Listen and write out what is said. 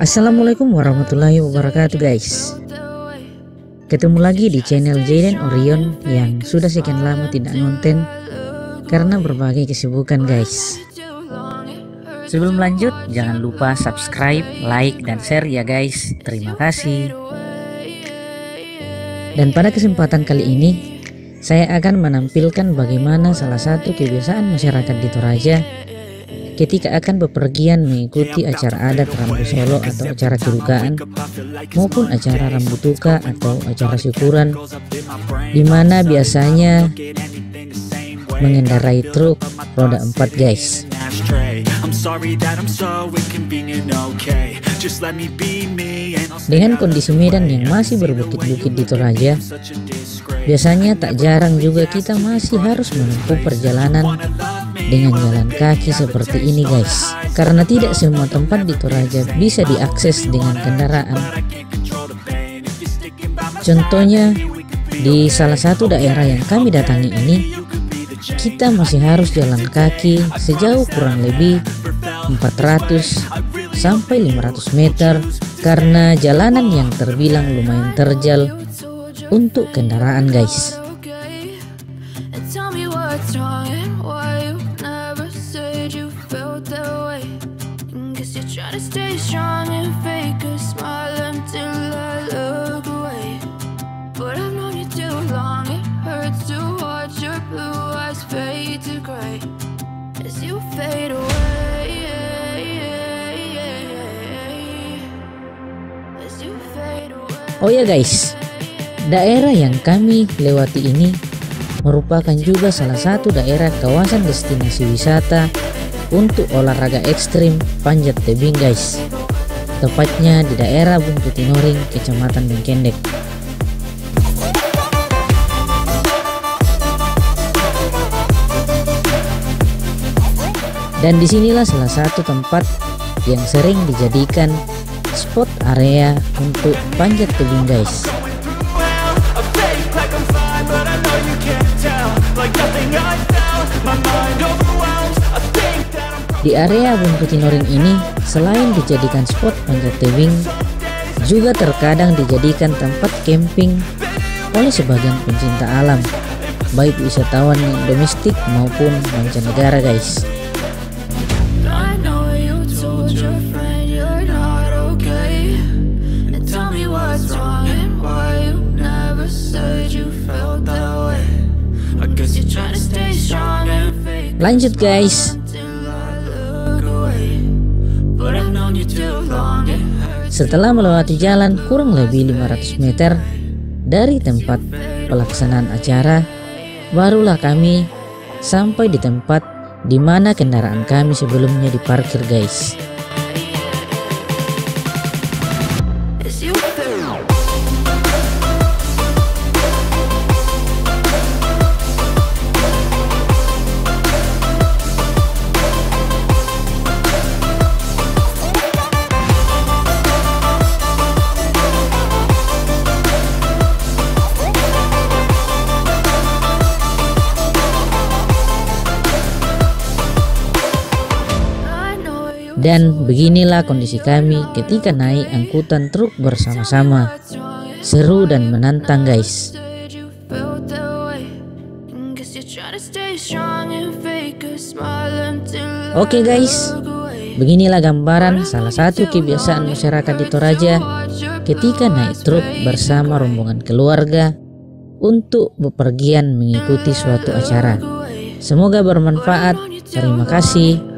Assalamualaikum warahmatullahi wabarakatuh guys. Ketemu lagi di channel Jayden Orion yang sudah sekian lama tidak ngonten karena berbagai kesibukan guys. Sebelum lanjut jangan lupa subscribe, like, dan share ya guys. Terima kasih. Dan pada kesempatan kali ini saya akan menampilkan bagaimana salah satu kebiasaan masyarakat di Toraja ketika akan bepergian mengikuti acara adat Rambu Solo atau acara kedukaan maupun acara Rambu Tuka atau acara syukuran, di mana biasanya mengendarai truk roda 4 guys. Dengan kondisi Medan yang masih berbukit-bukit di Toraja, biasanya tak jarang juga kita masih harus menempuh perjalanan dengan jalan kaki seperti ini guys. Karena tidak semua tempat di Toraja bisa diakses dengan kendaraan. Contohnya di salah satu daerah yang kami datangi ini, kita masih harus jalan kaki sejauh kurang lebih 400 sampai 500 meter karena jalanan yang terbilang lumayan terjal untuk kendaraan guys. Oh ya guys, daerah yang kami lewati ini merupakan juga salah satu daerah kawasan destinasi wisata untuk olahraga ekstrim panjat tebing guys. Tepatnya di daerah Buntu Tinoring, Kecamatan Bengkendek. Dan disinilah salah satu tempat yang sering dijadikan spot area untuk panjat tebing guys. Di area Buntu Tinoring ini selain dijadikan spot panjat tebing, juga terkadang dijadikan tempat camping oleh sebagian pencinta alam, baik wisatawan yang domestik maupun mancanegara guys. Lanjut guys. Setelah melewati jalan kurang lebih 500 meter dari tempat pelaksanaan acara, barulah kami sampai di tempat di mana kendaraan kami sebelumnya diparkir guys. Dan beginilah kondisi kami ketika naik angkutan truk bersama-sama. Seru dan menantang guys. Oke guys, beginilah gambaran salah satu kebiasaan masyarakat di Toraja ketika naik truk bersama rombongan keluarga untuk bepergian mengikuti suatu acara. Semoga bermanfaat. Terima kasih.